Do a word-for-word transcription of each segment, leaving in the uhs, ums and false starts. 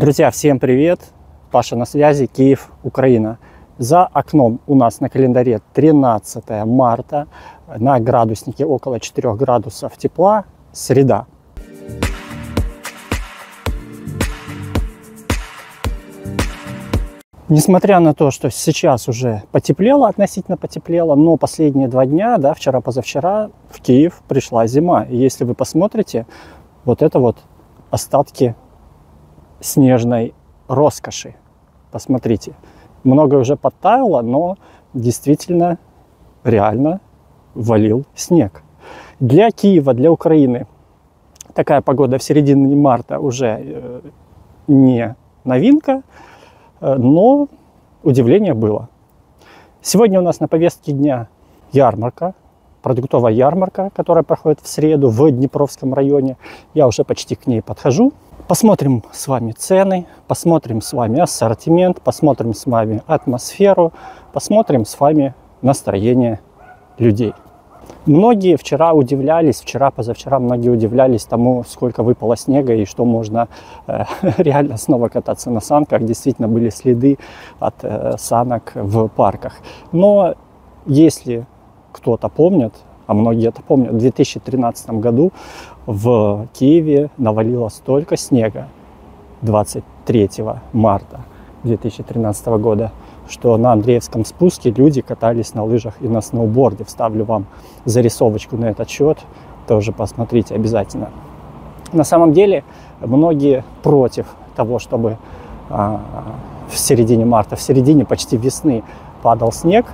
Друзья, всем привет! Паша на связи, Киев, Украина. За окном у нас на календаре тринадцатое марта, на градуснике около четырёх градусов тепла, среда. Несмотря на то, что сейчас уже потеплело, относительно потеплело, но последние два дня, да, вчера-позавчера, в Киев пришла зима. И если вы посмотрите, вот это вот остатки снежной роскоши. Посмотрите. Многое уже подтаяло, но действительно, реально валил снег. Для Киева, для Украины такая погода в середине марта уже не новинка. Но удивление было. Сегодня у нас на повестке дня ярмарка, продуктовая ярмарка, которая проходит в среду в Днепровском районе. Я уже почти к ней подхожу. Посмотрим с вами цены, посмотрим с вами ассортимент, посмотрим с вами атмосферу, посмотрим с вами настроение людей. Многие вчера удивлялись, вчера-позавчера многие удивлялись тому, сколько выпало снега и что можно э, реально снова кататься на санках. Действительно были следы от э, санок в парках. Но если кто-то помнит, а многие это помнят, в две тысячи тринадцатом году в Киеве навалило столько снега двадцать третьего марта две тысячи тринадцатого года, что на Андреевском спуске люди катались на лыжах и на сноуборде. Вставлю вам зарисовочку на этот счет, тоже посмотрите обязательно. На самом деле, многие против того, чтобы а, в середине марта, в середине почти весны падал снег.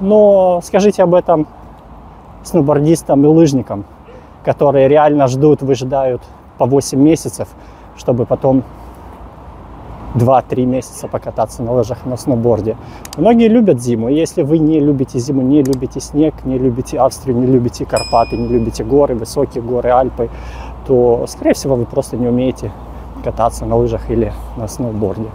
Но скажите об этом сноубордистам и лыжникам, которые реально ждут, выжидают по восемь месяцев, чтобы потом два-три месяца покататься на лыжах, на сноуборде. Многие любят зиму. Если вы не любите зиму, не любите снег, не любите Австрию, не любите Карпаты, не любите горы, высокие горы, Альпы, то, скорее всего, вы просто не умеете кататься на лыжах или на сноуборде.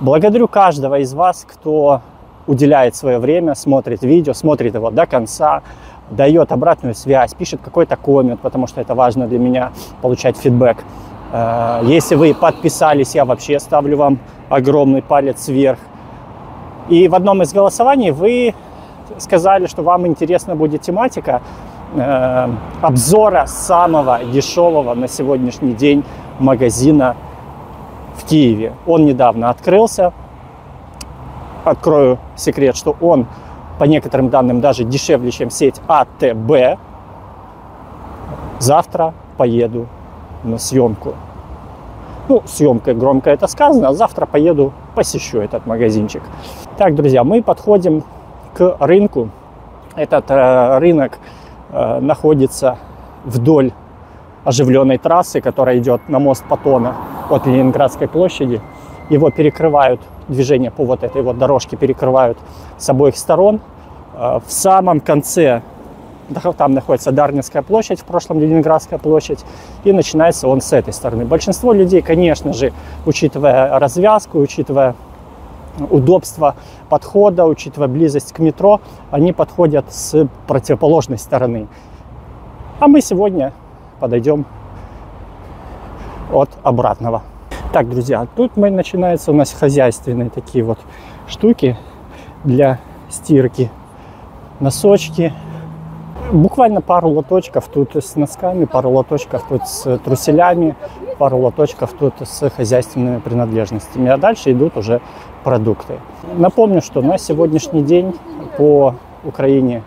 Благодарю каждого из вас, кто уделяет свое время, смотрит видео, смотрит его до конца, дает обратную связь, пишет какой-то коммент, потому что это важно для меня, получать фидбэк. Если вы подписались, я вообще ставлю вам огромный палец вверх. И в одном из голосований вы сказали, что вам интересна будет тематика э, обзора самого дешевого на сегодняшний день магазина в Киеве. Он недавно открылся. Открою секрет, что он, по некоторым данным, даже дешевле, чем сеть А Т Б. Завтра поеду на съемку. Ну, съемкой громко это сказано, а завтра поеду, посещу этот магазинчик. Так, друзья, мы подходим к рынку. Этот э, рынок э, находится вдоль оживленной трассы, которая идет на мост Патона от Ленинградской площади. Его перекрывают, движение по вот этой вот дорожке перекрывают с обоих сторон. Э, в самом конце там находится Дарницкая площадь, в прошлом Ленинградская площадь, и начинается он с этой стороны. Большинство людей, конечно же, учитывая развязку, учитывая удобство подхода, учитывая близость к метро, они подходят с противоположной стороны. А мы сегодня подойдем от обратного. Так, друзья, тут мы, начинаются у нас хозяйственные такие вот штуки для стирки, носочки. Буквально пару лоточков тут с носками, пару лоточков тут с труселями, пару лоточков тут с хозяйственными принадлежностями. А дальше идут уже продукты. Напомню, что на сегодняшний день по Украине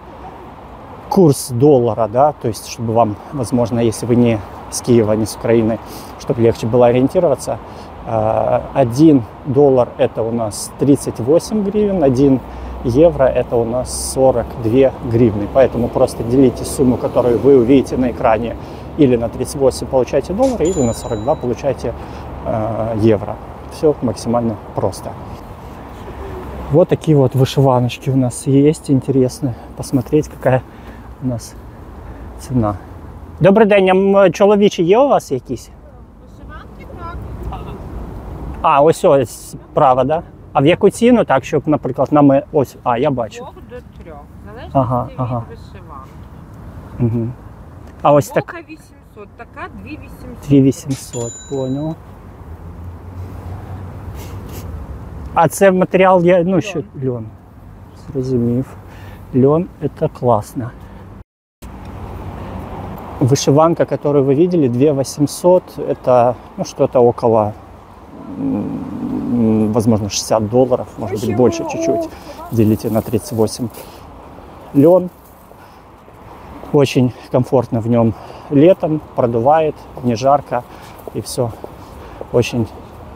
курс доллара, да, то есть чтобы вам, возможно, если вы не с Киева, не с Украины, чтобы легче было ориентироваться, один доллар это у нас тридцать восемь гривен, один евро это у нас сорок две гривны. Поэтому просто делите сумму, которую вы увидите на экране, или на тридцать восемь получаете доллары, или на сорок два получаете э, евро. Все максимально просто. Вот такие вот вышиваночки у нас есть. Интересно посмотреть, какая у нас цена. Добрий день, а чоловічі є у вас якісь? Вишиванки, так. А, ось ось справа, да? А в яку ціну, так, щоб, наприклад, нами ось, а, я бачу. Двох до трьох, залежить ага, від ага. вишиванки. Угу. А ось так... вісімсот, така дві вісімсот. дві вісімсот, понял. А це матеріал, я, ну, що льон. Зрозумів. Льон – це класно. Вышиванка, которую вы видели, две тысячи восемьсот, это, ну, что-то около, возможно, шестьдесят долларов, может быть, больше чуть-чуть. Делите на тридцать восемь. Лен. Очень комфортно в нем летом, продувает, не жарко, и все очень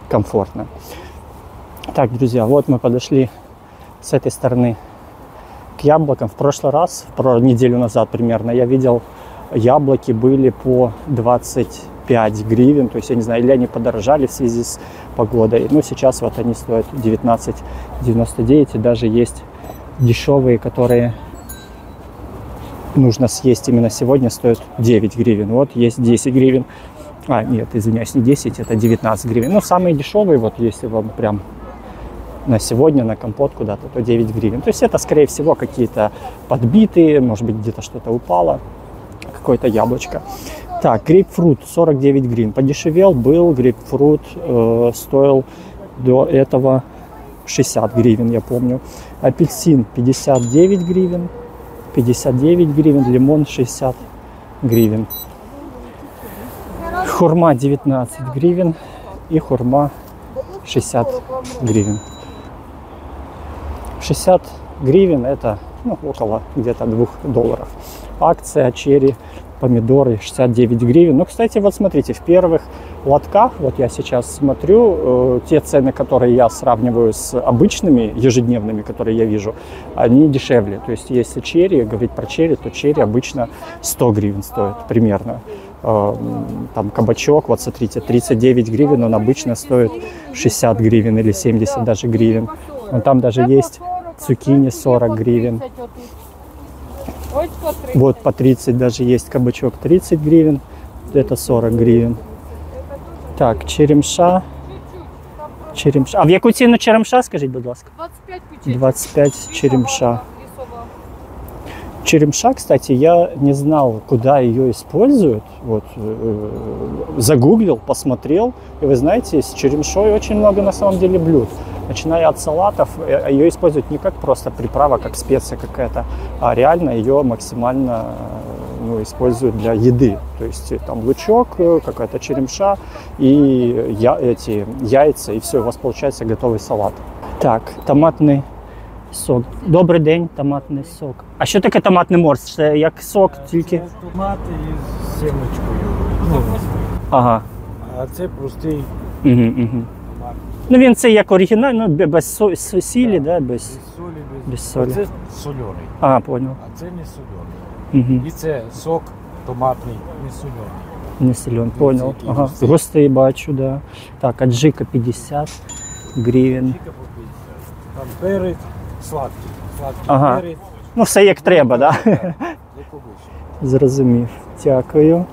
комфортно. Так, друзья, вот мы подошли с этой стороны к яблокам. В прошлый раз, про неделю назад примерно, я видел, яблоки были по двадцать пять гривен, то есть, я не знаю, или они подорожали в связи с погодой. Ну, сейчас вот они стоят девятнадцать девяносто девять, и даже есть дешевые, которые нужно съесть именно сегодня, стоят девять гривен. Вот есть десять гривен, а, нет, извиняюсь, не десять, это девятнадцать гривен. Ну, самые дешевые, вот если вам прям на сегодня, на компот куда-то, то девять гривен. То есть, это, скорее всего, какие-то подбитые, может быть, где-то что-то упало. Какое-то яблочко. Так, грейпфрут сорок девять гривен. Подешевел был грейпфрут, э, стоил до этого шестьдесят гривен, я помню. Апельсин пятьдесят девять гривен. пятьдесят девять гривен, лимон шестьдесят гривен. Хурма девятнадцать гривен и хурма шестьдесят гривен. шестьдесят гривен это, ну, около где-то двух долларов. Акция, черри, помидоры шестьдесят девять гривен. Ну, кстати, вот смотрите, в первых лотках, вот я сейчас смотрю, э, те цены, которые я сравниваю с обычными ежедневными, которые я вижу, они дешевле. То есть, если черри, говорить про черри, то черри обычно сто гривен стоит примерно. Э, там кабачок, вот смотрите, тридцать девять гривен, он обычно стоит шестьдесят гривен или семьдесят даже гривен. Но там даже есть цукини сорок гривен. Вот по тридцать даже есть кабачок, тридцать гривен, это сорок гривен. Так, черемша. Черемша. А в Якутии черемша, скажите, будь ласка? двадцать пять черемша. Черемша, кстати, я не знал, куда ее используют. Вот, э, загуглил, посмотрел. И вы знаете, с черемшой очень много на самом деле блюд. Начиная от салатов, ее используют не как просто приправа, как специя какая-то, а реально ее максимально, ну, используют для еды. То есть там лучок, какая-то черемша и я, эти яйца, и все, у вас получается готовый салат. Так, томатный сок. Добрый день, томатный сок. А что такое томатный морс? Как сок, только? Томат и семечку. Ну, ага. А это простый. Угу, угу. Ну, він це як оригінально, без сілі, да, без солі, без солі. Це сольоний. А, понял. А це не сольоний. Угу. І це сок томатний, не сольоний. Не сольоний, понял. Ага. Густий бачу, да. Так, аджика пятьдесят гривен. Аджика по пятьдесят. Там перець сладкий, сладкий, ага. Перець. Ну, все як треба, да. Так. Зрозумів. Дякую.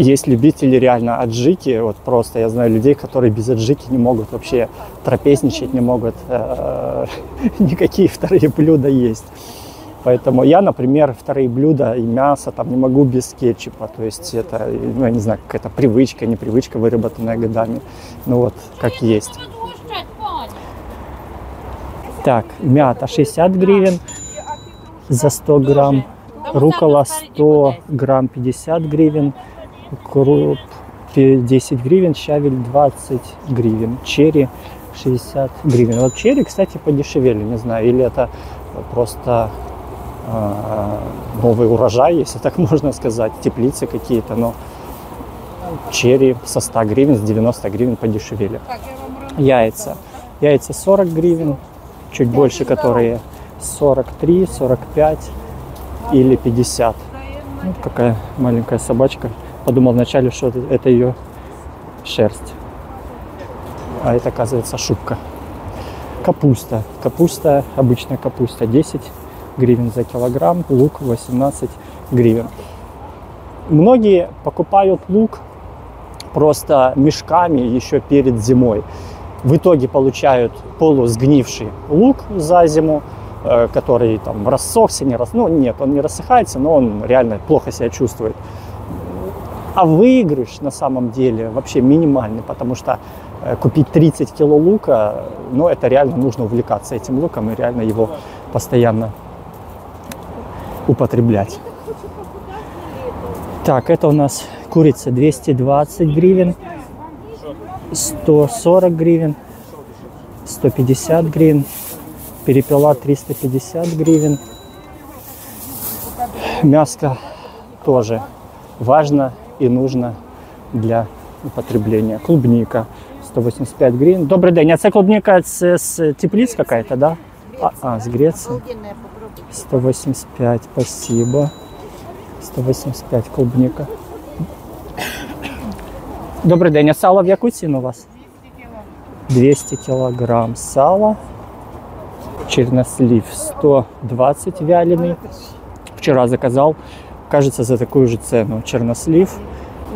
Есть любители реально аджики, вот просто я знаю людей, которые без аджики не могут вообще трапезничать, не могут э, никакие вторые блюда есть. Поэтому я, например, вторые блюда и мясо там не могу без кетчупа. То есть это, ну, я не знаю, какая-то привычка, непривычка, выработанная годами. Ну вот, как есть. Так, мята шестьдесят гривен за сто грамм, рукола сто грамм пятьдесят гривен. Укроп десять гривен, щавель двадцать гривен, черри шестьдесят гривен. Вот черри, кстати, подешевели, не знаю, или это просто э, новый урожай, если так можно сказать, теплицы какие-то, но черри со ста гривен, с девяноста гривен подешевели. Яйца. Яйца сорок гривен, чуть больше, которые сорок три, сорок пять или пятьдесят. Вот какая маленькая собачка. Подумал вначале, что это, это ее шерсть. А это, оказывается, шубка. Капуста. Капуста, обычная капуста, десять гривен за килограмм. Лук восемнадцать гривен. Многие покупают лук просто мешками еще перед зимой. В итоге получают полусгнивший лук за зиму, который там рассохся, не рас... ну, нет, он не рассыхается, но он реально плохо себя чувствует. А выигрыш на самом деле вообще минимальный, потому что купить тридцать кило лука, ну, это реально нужно увлекаться этим луком и реально его постоянно употреблять. Так, это у нас курица двести двадцать гривен, сто сорок гривен, сто пятьдесят гривен, перепела триста пятьдесят гривен. Мяско тоже важно и нужно для употребления. Клубника сто восемьдесят пять гривен. Добрый день, а это клубника с, с теплиц какая-то, да? А, а, с Греции. сто восемьдесят пять, спасибо. сто восемьдесят пять клубника. Добрый день, а сало в Якутии у вас? двести килограмм сала. Чернослив сто двадцать вяленый. Вчера заказал, кажется, за такую же цену чернослив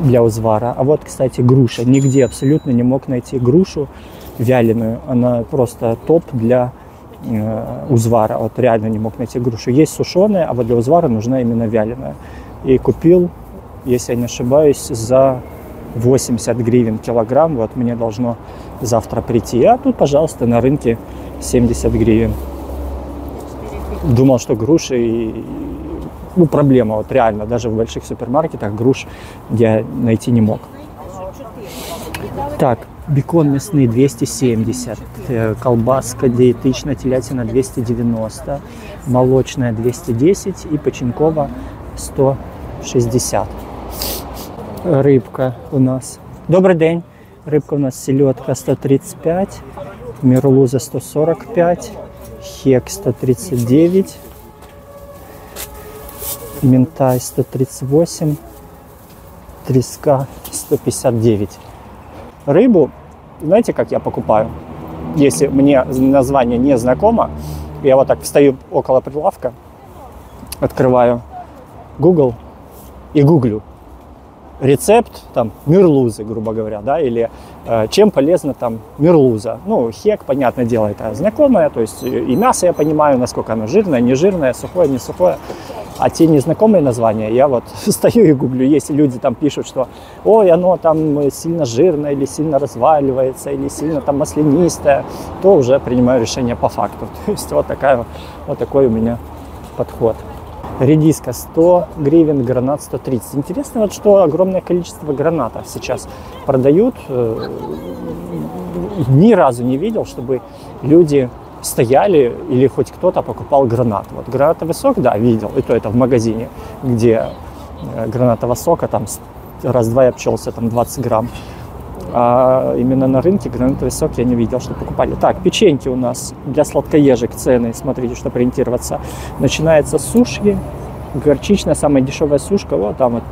для узвара. А вот, кстати, груша. Нигде абсолютно не мог найти грушу вяленую. Она просто топ для э, узвара. Вот реально не мог найти грушу. Есть сушеная, а вот для узвара нужна именно вяленая. И купил, если я не ошибаюсь, за восемьдесят гривен килограмм. Вот мне должно завтра прийти. А тут, пожалуйста, на рынке семьдесят гривен. Думал, что груши и... Ну, проблема, вот реально, даже в больших супермаркетах груш я найти не мог. Так, бекон мясный двести семьдесят, колбаска диетичная, телятина двести девяносто, молочная двести десять и починкова сто шестьдесят. Рыбка у нас. Добрый день. Рыбка у нас селедка сто тридцать пять, мерлуза сто сорок пять, хек сто тридцать девять. Минтай сто тридцать восемь, треска сто пятьдесят девять. Рыбу, знаете, как я покупаю? Если мне название не знакомо, я вот так встаю около прилавка, открываю Google и гуглю рецепт, там, мерлузы, грубо говоря, да, или э, чем полезна там мерлуза. Ну, хек, понятное дело, это знакомое, то есть и мясо я понимаю, насколько оно жирное, не жирное, сухое, не сухое. А те незнакомые названия, я вот стою и гуглю. Если люди там пишут, что ой, оно там сильно жирное, или сильно разваливается, или сильно там маслянистое, то уже принимаю решение по факту. То есть вот, такая, вот такой у меня подход. Редиска сто гривен, гранат сто тридцать. Интересно, вот, что огромное количество гранатов сейчас продают. Ни разу не видел, чтобы люди... стояли или хоть кто-то покупал гранат. Вот гранатовый сок, да, видел, и то это в магазине, где гранатового сока там раз-два я обчелся, там двадцать грамм. А именно на рынке гранатовый сок я не видел, что покупали. Так, печеньки у нас для сладкоежек цены, смотрите, чтобы ориентироваться. Начинается с сушки, горчичная, самая дешевая сушка, вот там вот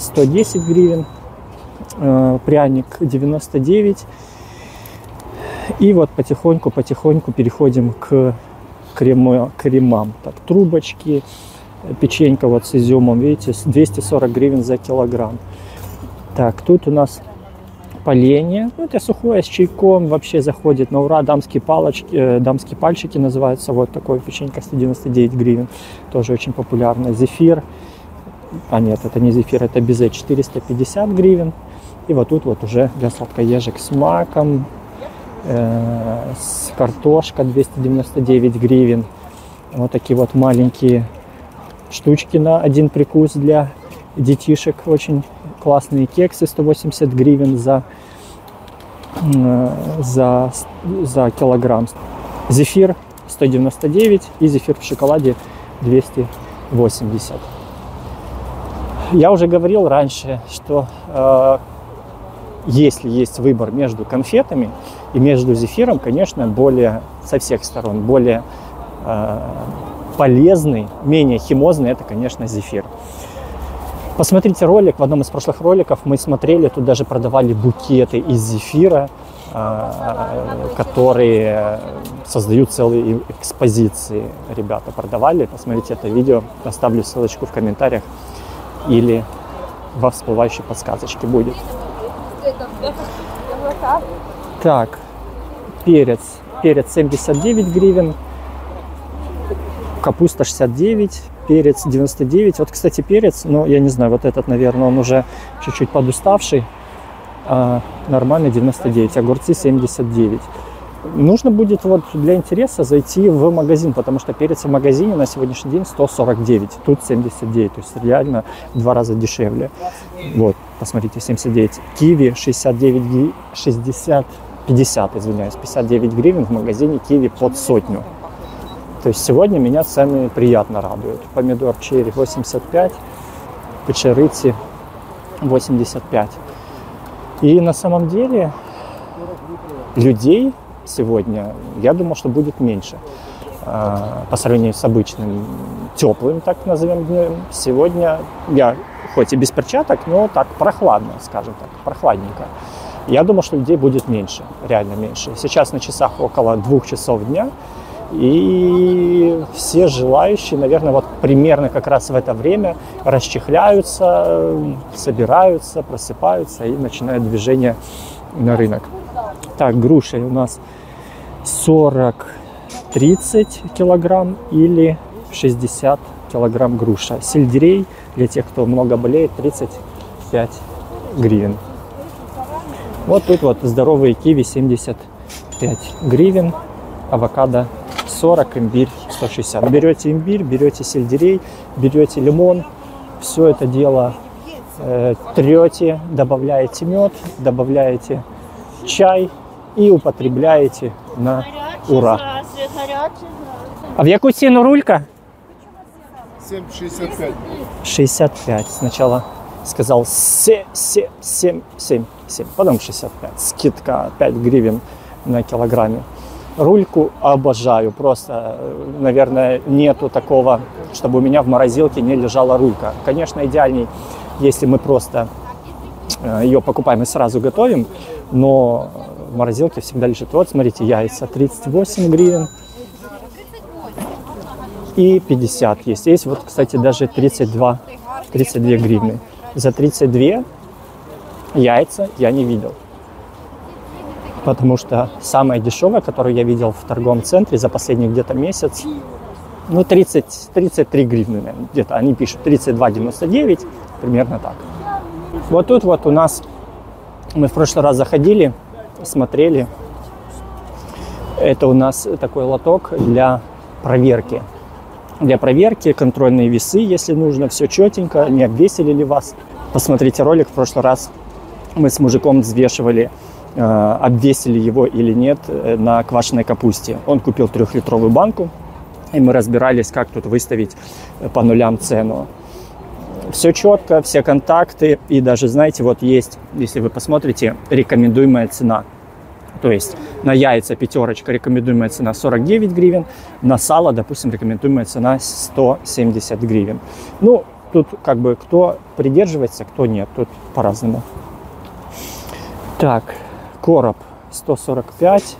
сто десять гривен, пряник девяносто девять. И вот потихоньку-потихоньку переходим к крему, кремам. Так, трубочки, печенька вот с изюмом, видите, двести сорок гривен за килограмм. Так, тут у нас поленье. Ну, это сухое, с чайком, вообще заходит на ура. Дамские палочки, э, дамские пальчики называются. Вот такое печенька сто девяносто девять гривен, тоже очень популярно. Зефир, а нет, это не зефир, это безе, четыреста пятьдесят гривен. И вот тут вот уже для сладкоежек с маком. С картошка двести девяносто девять гривен. Вот такие вот маленькие штучки на один прикус для детишек. Очень классные кексы сто восемьдесят гривен за, за, за килограмм. Зефир сто девяносто девять и зефир в шоколаде двести восемьдесят. Я уже говорил раньше, что э, если есть выбор между конфетами и между зефиром, конечно, более со всех сторон, более э, полезный, менее химозный, это, конечно, зефир. Посмотрите ролик, в одном из прошлых роликов мы смотрели, тут даже продавали букеты из зефира, э, которые создают целые экспозиции. Ребята продавали, посмотрите это видео, оставлю ссылочку в комментариях или во всплывающей подсказочке будет. Так, перец, перец семьдесят девять гривен, капуста шестьдесят девять, перец девяносто девять. Вот, кстати, перец, ну, я не знаю, вот этот, наверное, он уже чуть-чуть подуставший. А нормально девяносто девять, огурцы семьдесят девять. Нужно будет вот для интереса зайти в магазин, потому что перец в магазине на сегодняшний день сто сорок девять, тут семьдесят девять, то есть реально в два раза дешевле. Вот, посмотрите, семьдесят девять. Киви шестьдесят девять, шестьдесят, пятьдесят, извиняюсь, пятьдесят девять гривен в магазине Киви под сотню. То есть сегодня меня цены приятно радуют. Помидор черри восемьдесят пять, печерицы восемьдесят пять. И на самом деле людей сегодня, я думал, что будет меньше по сравнению с обычным теплым, так назовем, днем. Сегодня я, хоть и без перчаток, но так прохладно, скажем так, прохладненько. Я думал, что людей будет меньше, реально меньше. Сейчас на часах около двух часов дня, и все желающие, наверное, вот примерно как раз в это время расчехляются, собираются, просыпаются и начинают движение на рынок. Так, груши у нас сорок-тридцать килограмм или шестьдесят килограмм груша. Сельдерей для тех, кто много болеет, тридцать пять гривен. Вот тут вот здоровые киви семьдесят пять гривен, авокадо сорок, имбирь сто шестьдесят. Берете имбирь, берете сельдерей, берете лимон, все это дело э, трете, добавляете мед, добавляете чай и употребляете на ура. А в яку ціну рулька? семь шестьдесят пять. шестьдесят пять. Сначала сказал семь, семь, семь, семь, потом шестьдесят пять. Скидка пять гривен на килограмме. Рульку обожаю. Просто, наверное, нету такого, чтобы у меня в морозилке не лежала рулька. Конечно, идеальней, если мы просто ее покупаем и сразу готовим, но в морозилке всегда лежит. Вот, смотрите, яйца тридцать восемь гривен и пятьдесят есть. Есть вот, кстати, даже тридцать два, тридцать две гривны. За тридцать два яйца я не видел. Потому что самое дешевое, которое я видел в торговом центре за последний где-то месяц, ну, тридцать, тридцать три гривны, наверное, где-то. Они пишут тридцать два девяносто девять, примерно так. Вот тут вот у нас, мы в прошлый раз заходили, смотрели, это у нас такой лоток для проверки. Для проверки, контрольные весы, если нужно, все четенько, не обвесили ли вас. Посмотрите ролик, в прошлый раз мы с мужиком взвешивали, обвесили его или нет на квашеной капусте. Он купил трехлитровую банку, и мы разбирались, как тут выставить по нулям цену. Все четко, все контакты, и даже, знаете, вот есть, если вы посмотрите, рекомендуемая цена. То есть на яйца пятерочка рекомендуемая цена сорок девять гривен, на сало, допустим, рекомендуемая цена сто семьдесят гривен. Ну, тут как бы кто придерживается, кто нет, тут по-разному. Так, короб сто сорок пять,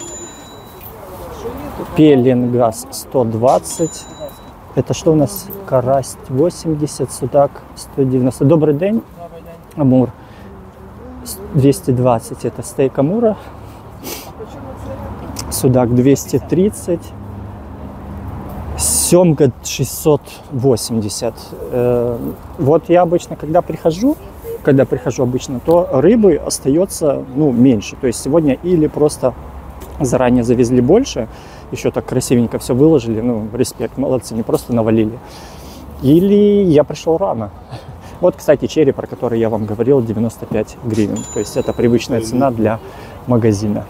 пеленгас сто двадцать. Это что у нас? Карась восемьдесят, судак сто девяносто. Добрый день, амур двести двадцать. Это стейк амура. Судак двести тридцать. Семга шестьсот восемьдесят. Вот я обычно, когда прихожу, когда прихожу обычно, то рыбы остается, ну, меньше. То есть сегодня или просто заранее завезли больше, еще так красивенько все выложили, ну, респект, молодцы, не просто навалили. Или я пришел рано. Вот, кстати, черри, про который я вам говорил, девяносто пять гривен. То есть это привычная цена для магазина.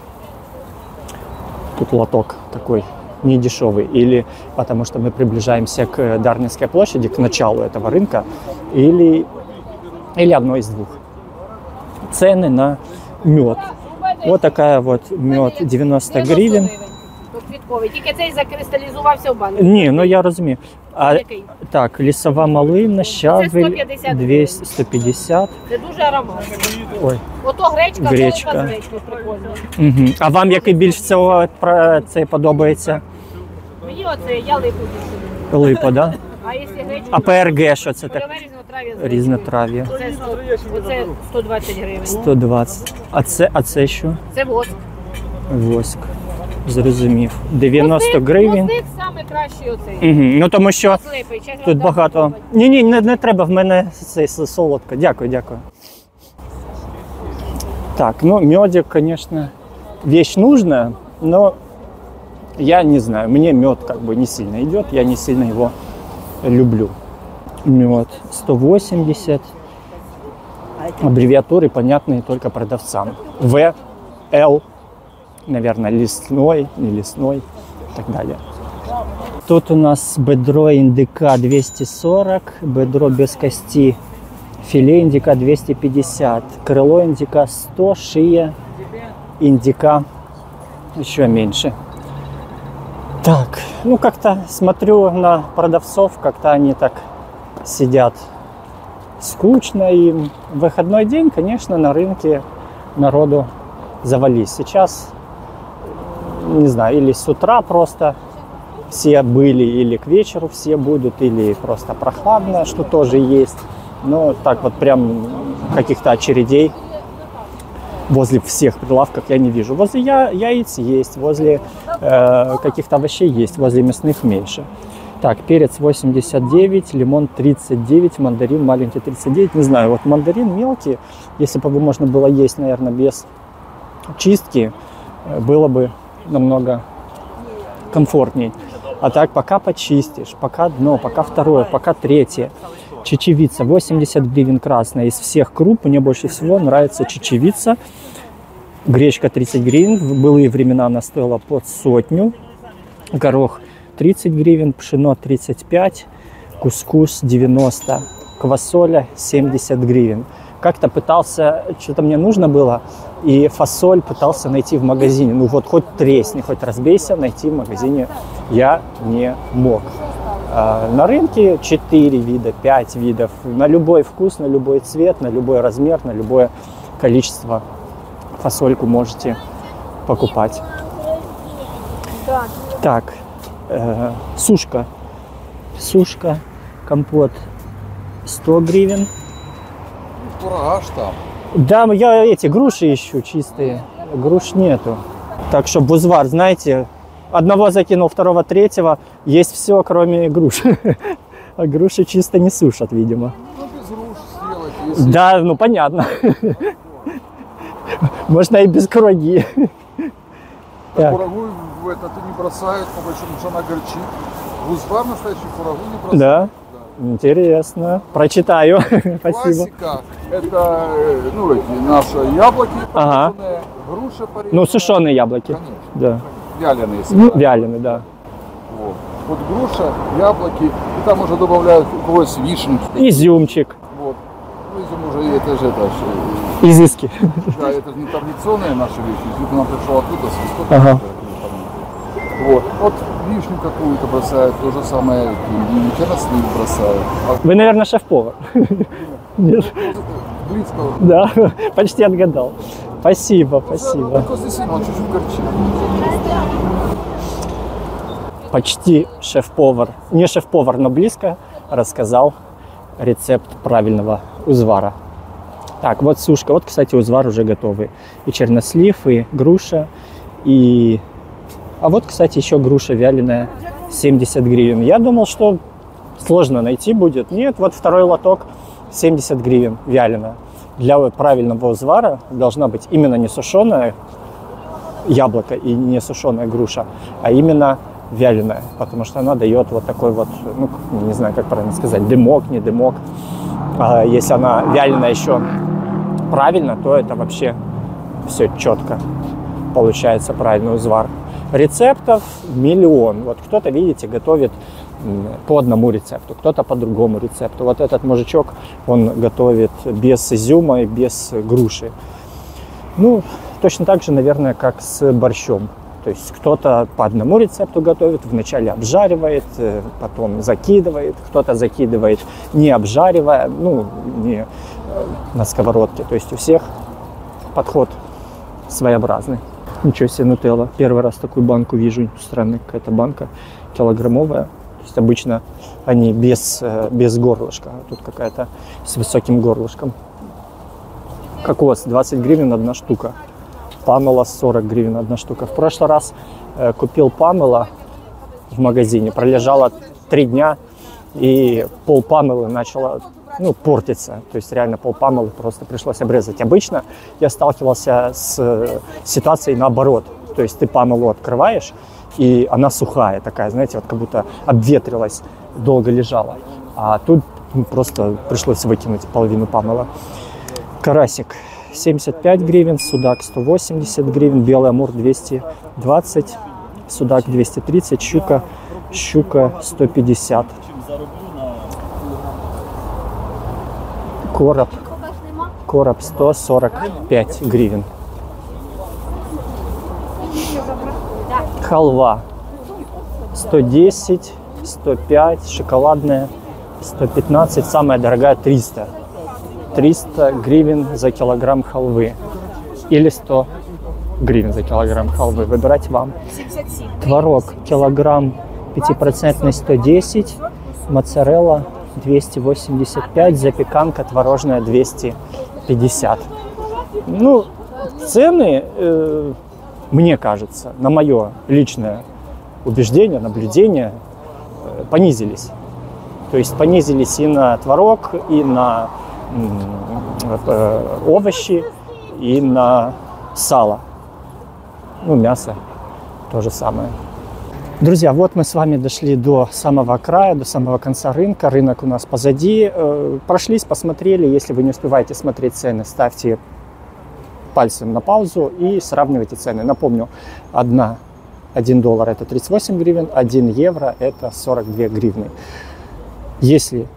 Тут лоток такой недешевый. Или потому что мы приближаемся к Дарницкой площади, к началу этого рынка, или, или одно из двух. Цены на мед. Вот такая вот мед девяносто гривен. Тільки цей закристалізувався в банку. Ні, ну я розумію. А, так, лісова малина, щавель двісті сто п'ятдесят. Це дуже ароматно. Ото гречка, гречка. Це гречка прикольна. Угу. А вам який більш цього, цей подобається? Мені оце, я липу дішу. Липа, да? А якщо гречка? А ПРГ що це таке? Різнотрав'я. Оце сто двадцять гривень. сто двадцять. А це, а це що? Це воск. Воск. Зрозумів. дев'яносто гривень. Музик найкращий оцей. Угу. Ну тому що тут багато. Ні, ні, не, не треба, в мене це солодко. Дякую, дякую. Так, ну медик, конечно, вещь нужная, но я не знаю, мне мед как бы не сильно идет, я не сильно его люблю. Мед сто восемьдесят. Аббревиатуры понятные только продавцам. В, Л, наверное, лесной, не лесной и так далее. Тут у нас бедро индика двести сорок, бедро без кости, филе индика двести пятьдесят, крыло индика сто, шия индика еще меньше. Так, ну как-то смотрю на продавцов, как-то они так сидят. Скучно им. В выходной день, конечно, на рынке народу завались. Сейчас, не знаю, или с утра просто все были, или к вечеру все будут, или просто прохладно, что тоже есть. Но так вот прям каких-то очередей возле всех прилавков я не вижу. Возле я, яиц есть, возле э, каких-то овощей есть, возле мясных меньше. Так, перец восемьдесят девять, лимон тридцать девять, мандарин маленький тридцать девять. Не знаю, вот мандарин мелкий, если бы его можно было есть, наверное, без чистки, было бы намного комфортней. А так, пока почистишь, пока одно, пока второе, пока третье. Чечевица восемьдесят гривен красная. Из всех круп мне больше всего нравится чечевица. Гречка тридцать гривен. В былые времена она стоила под сотню. Горох тридцать гривен, пшено тридцать пять, кускус девяносто, квасоля семьдесят гривен. Как-то пытался, что-то мне нужно было, и фасоль пытался найти в магазине. Ну вот хоть тресни, хоть разбейся, найти в магазине я не мог. На рынке четыре вида, пять видов, на любой вкус, на любой цвет, на любой размер, на любое количество фасольку можете покупать. Так. Сушка, сушка, компот сто гривен. Кураж там. Да, я эти груши ищу чистые, груш нету. Так что бузвар, знаете, одного закинул, второго, третьего, есть все, кроме груш. А груши чисто не сушат, видимо. Ну, без груш сделать, если... Да, ну понятно. Можно и без кураги. Курагу это не бросают, по большому счету она горчит. Бузвар настоящий курагу не бросают. Да? Да, интересно. Прочитаю. Спасибо. Это ну, эти наши яблоки, ага. Пареные, груши пареные. Ну, сушеные яблоки. Конечно. Да. Вяленые. Ну, вяленые, да. Вот. Вот груша, яблоки, и там уже добавляют у кого есть вишенки. Изюмчик. Вот. Ну, изюм уже, это же это же... Изыски. Да, это же не традиционные наши вещи. Изюм нам пришел оттуда, с ага. Вот. Вот вишню какую-то бросают, то же самое красную бросают. А... Вы, наверное, шеф-повар. Нет. Близко. Да, почти отгадал. Спасибо, спасибо. Почти шеф-повар. Не шеф-повар, но близко рассказал рецепт правильного узвара. Так, вот сушка. Вот, кстати, узвар уже готовый. И чернослив, и груша, и... А вот, кстати, еще груша вяленая, семьдесят гривен. Я думал, что сложно найти будет. Нет, вот второй лоток, семьдесят гривен вяленая. Для правильного узвара должна быть именно не сушеное яблоко и не сушеная груша, а именно вяленая. Потому что она дает вот такой вот, ну, не знаю, как правильно сказать, дымок, не дымок. А если она вяленая еще правильно, то это вообще все четко получается, правильный узвар. Рецептов миллион. Вот кто-то, видите, готовит по одному рецепту, кто-то по другому рецепту. Вот этот мужичок, он готовит без изюма и без груши. Ну, точно так же, наверное, как с борщом. То есть кто-то по одному рецепту готовит, вначале обжаривает, потом закидывает, кто-то закидывает не обжаривая, ну, не на сковородке. То есть у всех подход своеобразный. Ничего себе, нутелла. Первый раз такую банку вижу. Странная какая-то банка, килограммовая. То есть обычно они без, без горлышка. А тут какая-то с высоким горлышком. Кокос, двадцать гривен одна штука. Памела сорок гривен одна штука. В прошлый раз э, купил памела в магазине, пролежала три дня, и пол памелы начало ну, портиться. То есть реально пол памелы просто пришлось обрезать. Обычно я сталкивался с э, ситуацией наоборот. То есть ты памелу открываешь, и она сухая такая, знаете, вот как будто обветрилась, долго лежала. А тут ну, просто пришлось выкинуть половину памела. Карасик семьдесят пять гривен, судак сто восемьдесят гривен, белый амур двести двадцать, судак двести тридцать, щука, щука сто пятьдесят. Короб, короб сто сорок пять гривен. Халва сто десять, сто пять, шоколадная сто пятнадцать, самая дорогая триста. триста гривен за килограмм халвы или сто гривен за килограмм халвы. Выбирать вам. Творог килограмм пять процентов сто десять, моцарелла двести восемьдесят пять, запеканка творожная двести пятьдесят. Ну, цены, э, мне кажется, на мое личное убеждение, наблюдение, э, понизились. То есть понизились и на творог, и на овощи, и на сало, ну, мясо то же самое. Друзья, вот мы с вами дошли до самого края, до самого конца рынка. Рынок у нас позади. Прошлись, посмотрели. Если вы не успеваете смотреть цены, ставьте пальцем на паузу и сравнивайте цены. Напомню, одна, один доллар это тридцать восемь гривен, один евро это сорок две гривны. Если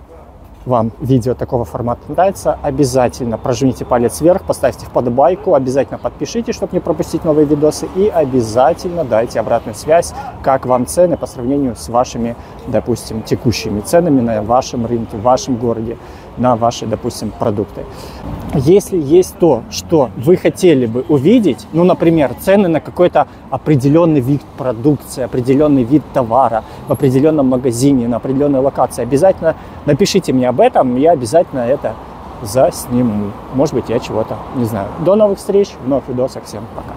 вам видео такого формата нравится, обязательно прожмите палец вверх, поставьте в подобайку, обязательно подпишитесь, чтобы не пропустить новые видосы, и обязательно дайте обратную связь, как вам цены по сравнению с вашими, допустим, текущими ценами на вашем рынке, в вашем городе, на ваши, допустим, продукты. Если есть то, что вы хотели бы увидеть, ну, например, цены на какой-то определенный вид продукции, определенный вид товара в определенном магазине, на определенной локации, обязательно напишите мне об этом, я обязательно это засниму. Может быть, я чего-то не знаю. До новых встреч, в новых видосах. Всем пока.